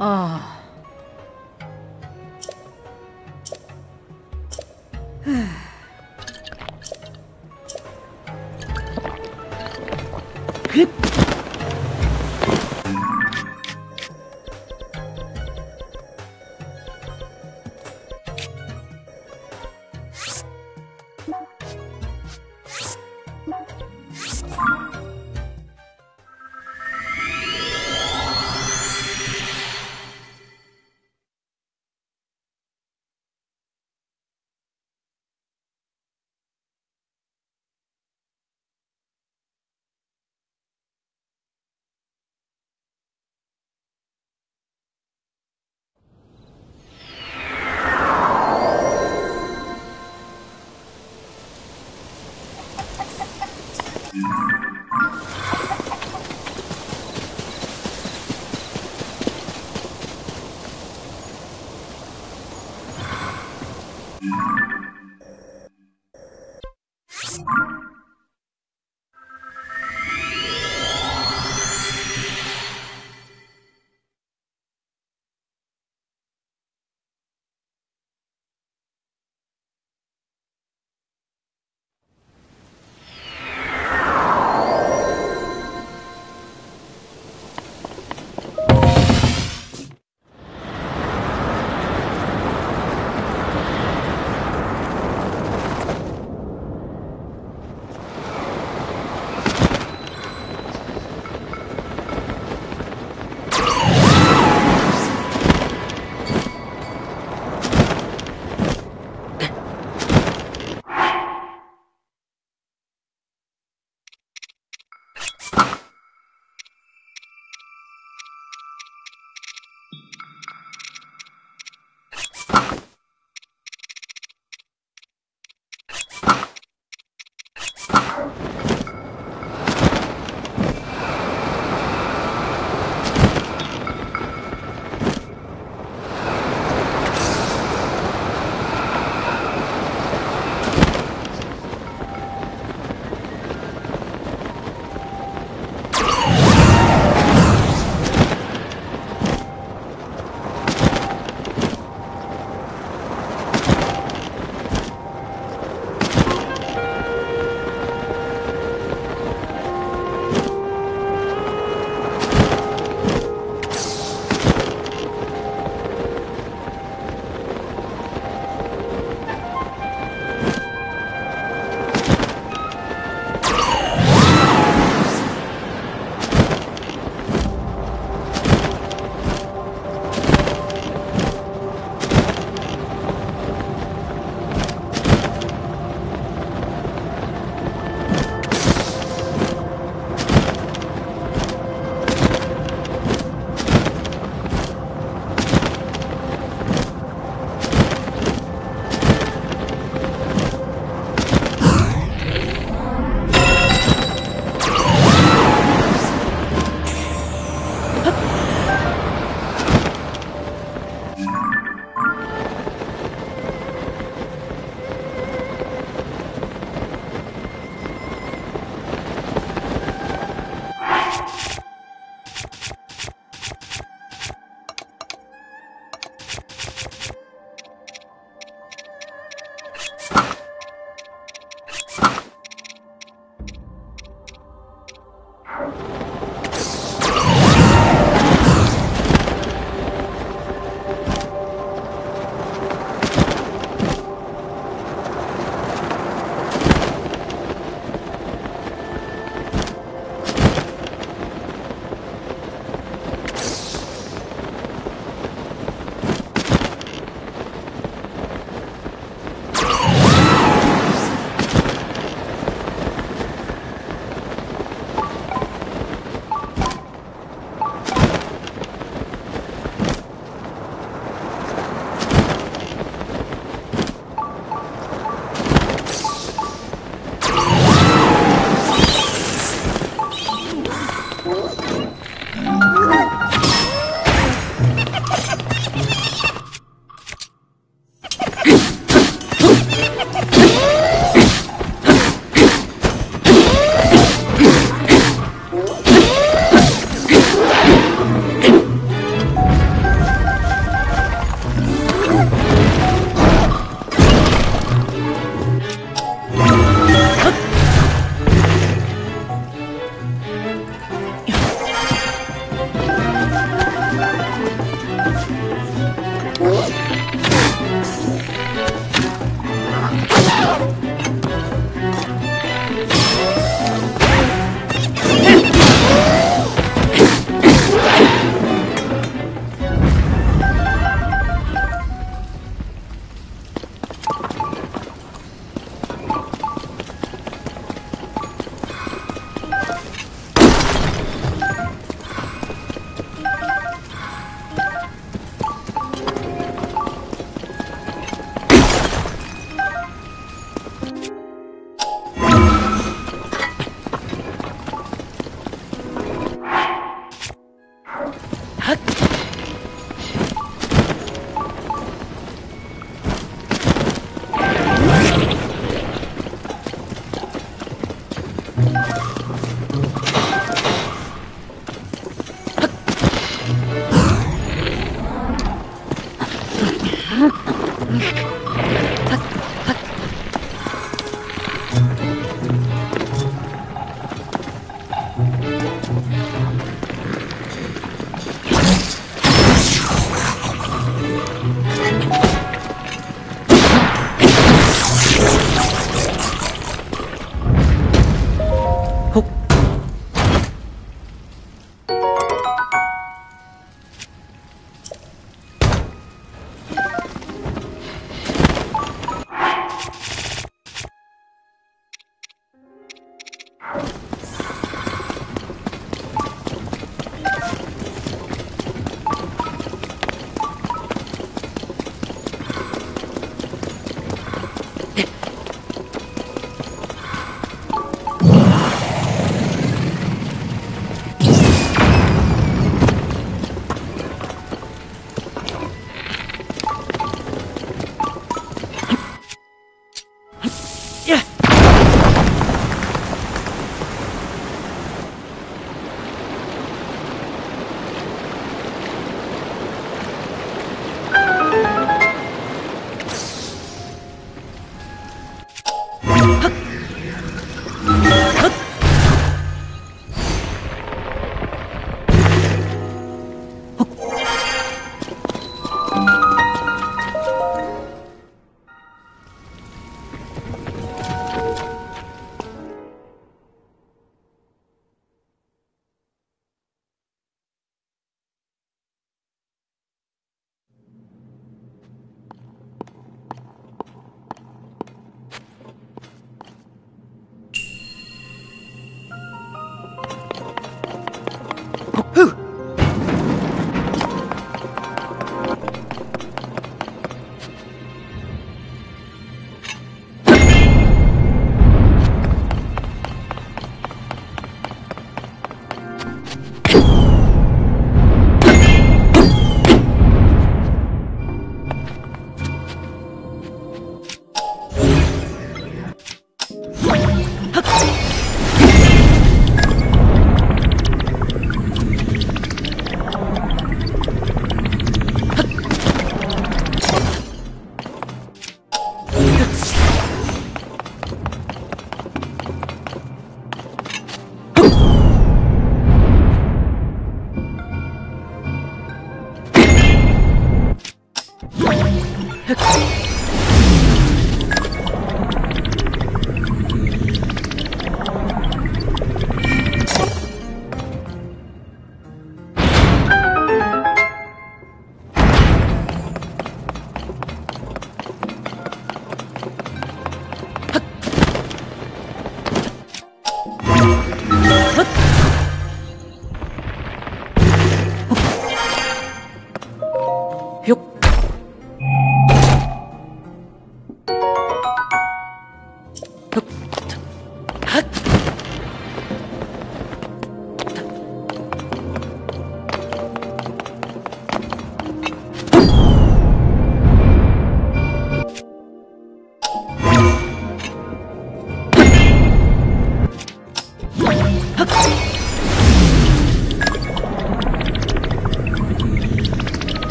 Ah.